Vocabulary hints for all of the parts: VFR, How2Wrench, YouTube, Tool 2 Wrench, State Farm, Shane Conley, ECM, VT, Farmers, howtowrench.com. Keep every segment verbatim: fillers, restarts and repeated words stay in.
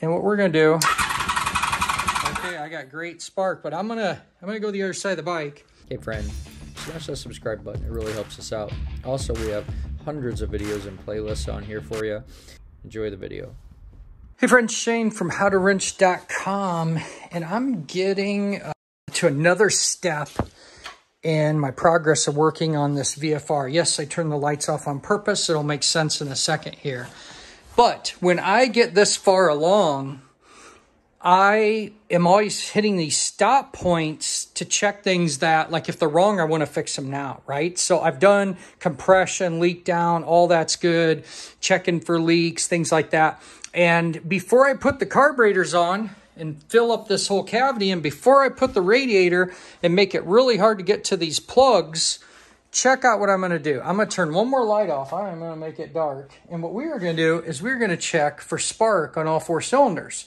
And what we're gonna do, okay, I got great spark, but I'm gonna I'm gonna go the other side of the bike. Hey friend, smash that subscribe button, it really helps us out. Also, we have hundreds of videos and playlists on here for you. Enjoy the video. Hey friends, Shane from how to wrench dot com, and I'm getting uh, to another step in my progress of working on this V F R. Yes, I turned the lights off on purpose. It'll make sense in a second here. But when I get this far along, I am always hitting these stop points to check things that, like, if they're wrong, I want to fix them now, right? So I've done compression, leak down, all that's good, checking for leaks, things like that. And before I put the carburetors on and fill up this whole cavity, and before I put the radiator and make it really hard to get to these plugs, check out what I'm going to do. I'm going to turn one more light off. I'm going to make it dark. And what we are going to do is we're going to check for spark on all four cylinders.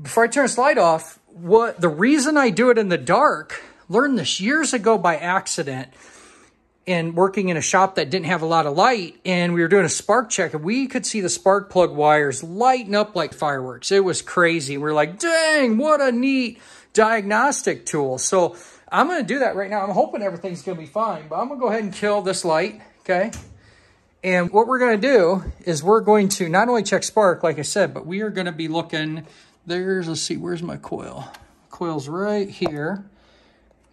Before I turn this light off, what the reason I do it in the dark, learned this years ago by accident and working in a shop that didn't have a lot of light, and we were doing a spark check, and we could see the spark plug wires lighting up like fireworks. It was crazy. We were like, dang, what a neat diagnostic tool. So I'm going to do that right now. I'm hoping everything's going to be fine, but I'm going to go ahead and kill this light, okay? And what we're going to do is we're going to not only check spark, like I said, but we are going to be looking. There's, let's see, where's my coil? Coil's right here,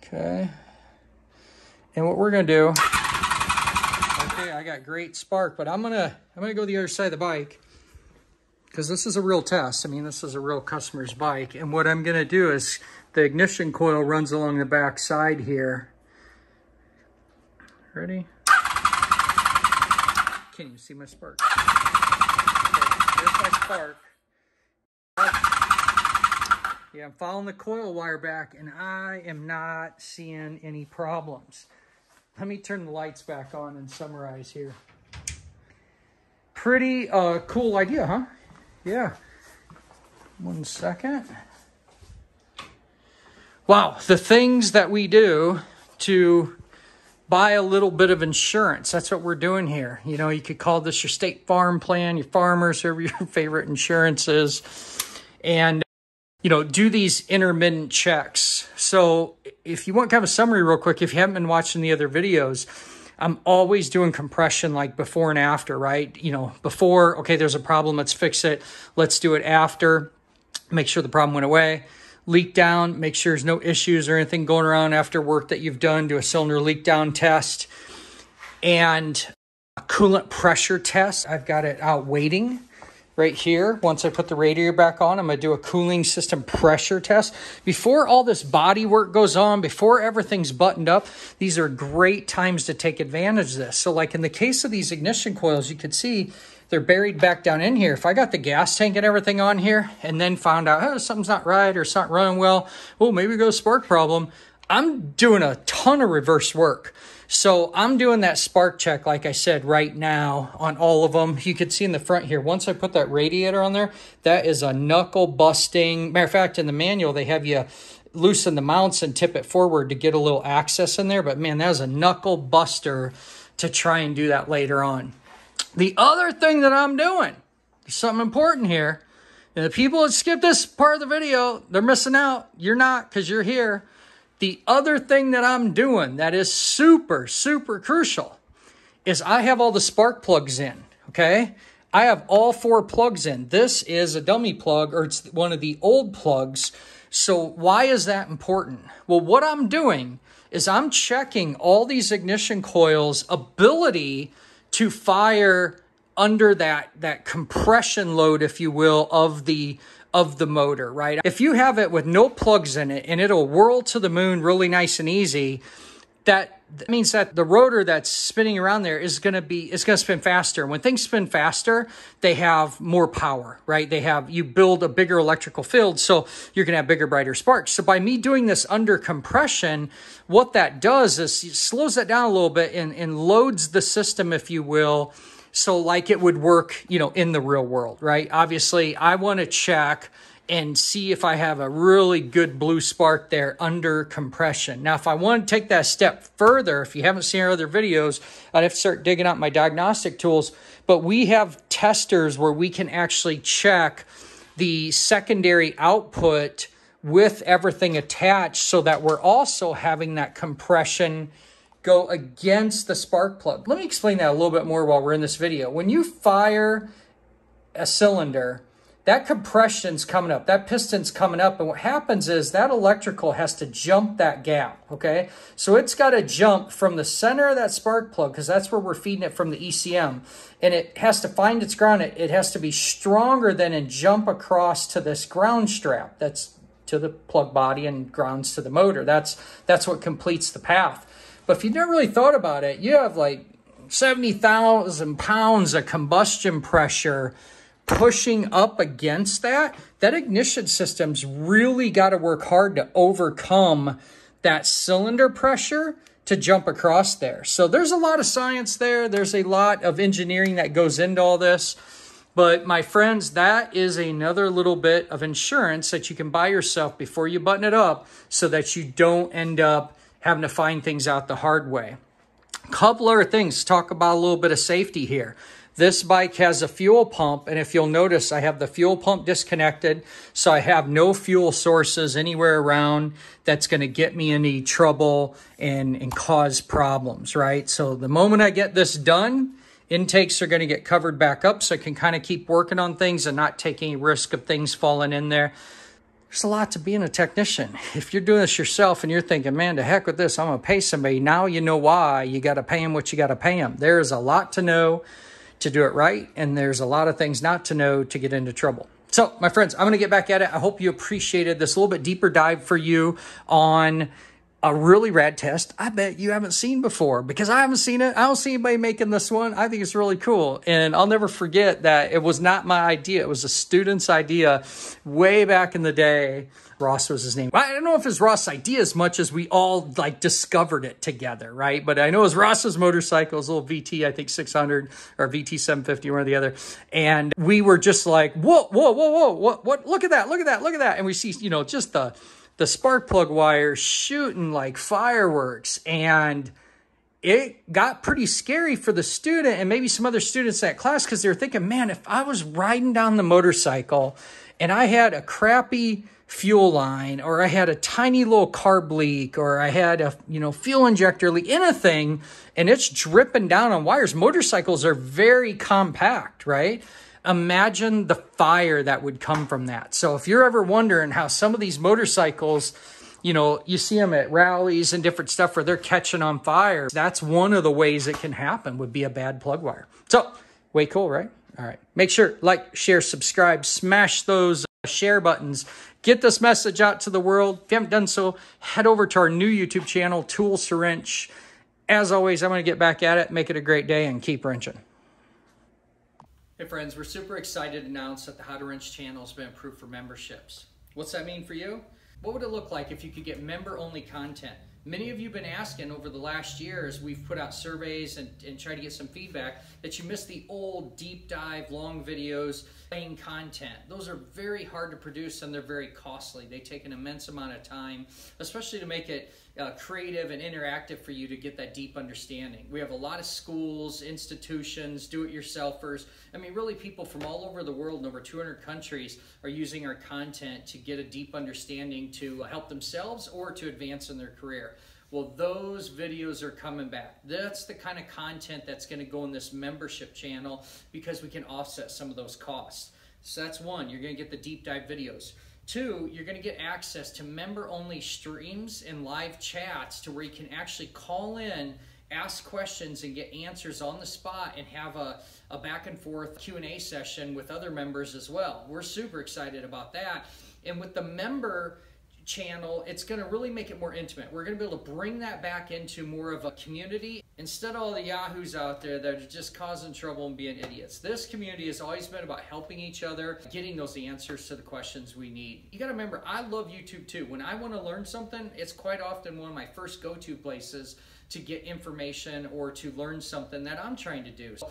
okay? And what we're going to do, okay, I got great spark, but I'm going to I'm gonna go the other side of the bike because this is a real test. I mean, this is a real customer's bike. And what I'm going to do is the ignition coil runs along the back side here. Ready? Can't even see my spark. Okay, there's my spark. Yeah, I'm following the coil wire back, and I am not seeing any problems. Let me turn the lights back on and summarize here. Pretty uh, cool idea, huh? Yeah. One second. Wow, the things that we do to buy a little bit of insurance. That's what we're doing here. You know, you could call this your State Farm plan, your Farmers, whoever your favorite insurance is. And you know, do these intermittent checks. So if you want kind of a summary real quick, if you haven't been watching the other videos, I'm always doing compression like before and after, right? You know, before, okay, there's a problem, let's fix it. Let's do it after, make sure the problem went away. Leak down, make sure there's no issues or anything going around after work that you've done. Do a cylinder leak down test. And a coolant pressure test. I've got it out waiting. Right here, once I put the radiator back on, I'm going to do a cooling system pressure test. Before all this body work goes on, before everything's buttoned up, these are great times to take advantage of this. So like in the case of these ignition coils, you could see they're buried back down in here. If I got the gas tank and everything on here and then found out, oh, something's not right or it's not running well, oh, maybe we got a spark problem, I'm doing a ton of reverse work. So I'm doing that spark check, like I said, right now on all of them. You can see in the front here, once I put that radiator on there, that is a knuckle busting. Matter of fact, in the manual, they have you loosen the mounts and tip it forward to get a little access in there. But man, that was a knuckle buster to try and do that later on. The other thing that I'm doing, there's something important here. And the people that skip this part of the video, they're missing out. You're not, because you're here. The other thing that I'm doing that is super, super crucial is I have all the spark plugs in, okay? I have all four plugs in. This is a dummy plug, or it's one of the old plugs. So why is that important? Well, what I'm doing is I'm checking all these ignition coils' ability to fire under that, that compression load, if you will, of the of the motor, right? If you have it with no plugs in it and it'll whirl to the moon really nice and easy, that means that the rotor that's spinning around there is going to be, it's going to spin faster. When things spin faster, they have more power, right? They have, you build a bigger electrical field, so you're going to have bigger, brighter sparks. So by me doing this under compression, what that does is it slows that down a little bit and, and loads the system, if you will, so like it would work, you know, in the real world, right? Obviously, I want to check and see if I have a really good blue spark there under compression. Now, if I want to take that step further, if you haven't seen our other videos, I'd have to start digging out my diagnostic tools. But we have testers where we can actually check the secondary output with everything attached so that we're also having that compression go against the spark plug. Let me explain that a little bit more while we're in this video. When you fire a cylinder, that compression's coming up, that piston's coming up, and what happens is that electrical has to jump that gap, okay? So it's got to jump from the center of that spark plug, because that's where we're feeding it from the E C M, and it has to find its ground. It, it has to be stronger than and jump across to this ground strap that's to the plug body and grounds to the motor. That's, that's what completes the path. But if you've never really thought about it, you have like seventy thousand pounds of combustion pressure pushing up against that. That ignition system's really got to work hard to overcome that cylinder pressure to jump across there. So there's a lot of science there. There's a lot of engineering that goes into all this. But my friends, that is another little bit of insurance that you can buy yourself before you button it up so that you don't end up having to find things out the hard way. Couple other things, talk about a little bit of safety here. This bike has a fuel pump, and if you'll notice, I have the fuel pump disconnected, so I have no fuel sources anywhere around that's going to get me any trouble and, and cause problems, right? So the moment I get this done, intakes are going to get covered back up so I can kind of keep working on things and not take any risk of things falling in there. There's a lot to being a technician. If you're doing this yourself and you're thinking, man, to heck with this, I'm going to pay somebody. Now you know why you got to pay them what you got to pay them. There's a lot to know to do it right, and there's a lot of things not to know to get into trouble. So, my friends, I'm going to get back at it. I hope you appreciated this little bit deeper dive for you on a really rad test I bet you haven't seen before, because I haven't seen it. I don't see anybody making this one. I think it's really cool. And I'll never forget that it was not my idea. It was a student's idea way back in the day. Ross was his name. I don't know if it was Ross's idea as much as we all like discovered it together, right? But I know it was Ross's motorcycle, his little V T, I think six hundred or V T seven fifty, one or the other. And we were just like, whoa, whoa, whoa, whoa, what, what, look at that, look at that, look at that. And we see, you know, just the, the spark plug wire shooting like fireworks, and it got pretty scary for the student and maybe some other students in that class, because they were thinking, man, if I was riding down the motorcycle and I had a crappy fuel line, or I had a tiny little carb leak, or I had a, you know, fuel injector leak, anything, and it's dripping down on wires. Motorcycles are very compact, right? Imagine the fire that would come from that. So if you're ever wondering how some of these motorcycles, you know, you see them at rallies and different stuff where they're catching on fire, that's one of the ways it can happen, would be a bad plug wire. So, way cool, right? All right. Make sure, like, share, subscribe, smash those share buttons. Get this message out to the world. If you haven't done so, head over to our new YouTube channel, Tools to Wrench. As always, I'm going to get back at it. Make it a great day and keep wrenching. Hey friends, we're super excited to announce that the How to Wrench channel has been approved for memberships. What's that mean for you? What would it look like if you could get member-only content? Many of you have been asking over the last year as we've put out surveys and, and try to get some feedback that you missed the old deep dive, long videos, plain content. Those are very hard to produce and they're very costly. They take an immense amount of time, especially to make it Uh, creative and interactive for you to get that deep understanding. We have a lot of schools, institutions, do-it-yourselfers. I mean, really people from all over the world in over two hundred countries are using our content to get a deep understanding to help themselves or to advance in their career. Well, those videos are coming back. That's the kind of content that's going to go in this membership channel, because we can offset some of those costs. So that's one, you're going to get the deep dive videos. Two, you're going to get access to member-only streams and live chats to where you can actually call in, ask questions, and get answers on the spot, and have a, a back-and-forth Q and A session with other members as well. We're super excited about that. And with the member channel, it's going to really make it more intimate. We're going to be able to bring that back into more of a community. Instead of all the yahoos out there that are just causing trouble and being idiots, this community has always been about helping each other, getting those answers to the questions we need. You got to remember, I love YouTube too. When I want to learn something, it's quite often one of my first go-to places to get information or to learn something that I'm trying to do. So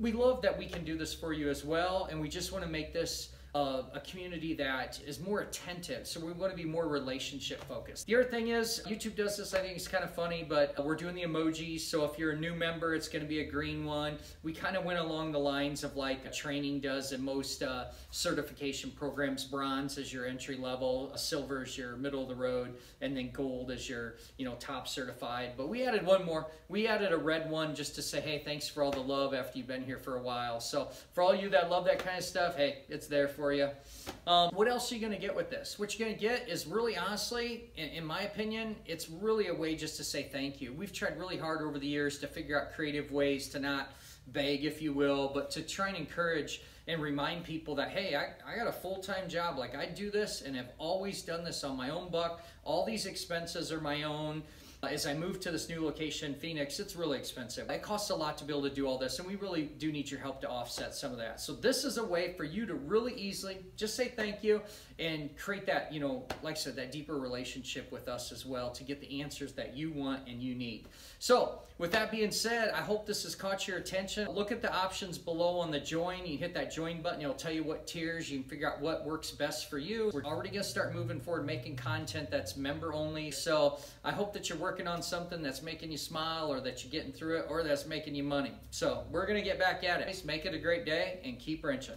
we love that we can do this for you as well, and we just want to make this a, a community that is more attentive. So we want to be more relationship focused. The other thing is, YouTube does this, I think it's kind of funny, but we're doing the emojis. So if you're a new member, it's going to be a green one. We kind of went along the lines of like a training does in most uh, certification programs. Bronze is your entry level, a silver is your middle of the road, and then gold is your, you know, top certified. But we added one more. We added a red one just to say, hey, thanks for all the love after you've been here for a while. So for all you that love that kind of stuff, hey, it's there for you. Um, what else are you going to get with this? What you're going to get is really honestly, in, in my opinion, it's really a way just to say thank you. We've tried really hard over the years to figure out creative ways to not beg, if you will, but to try and encourage and remind people that, hey, I, I got a full-time job. Like I do this and have always done this on my own buck. All these expenses are my own. As I moved to this new location in Phoenix, it's really expensive. It costs a lot to be able to do all this, and we really do need your help to offset some of that. So this is a way for you to really easily just say thank you and create that, you know, like I said, that deeper relationship with us as well to get the answers that you want and you need. So with that being said, I hope this has caught your attention. Look at the options below on the join. You hit that join button. It'll tell you what tiers. You can figure out what works best for you. We're already going to start moving forward, making content that's member only. So I hope that you're working working on something that's making you smile, or that you're getting through it, or that's making you money. So we're going to get back at it. Make it a great day and keep wrenching.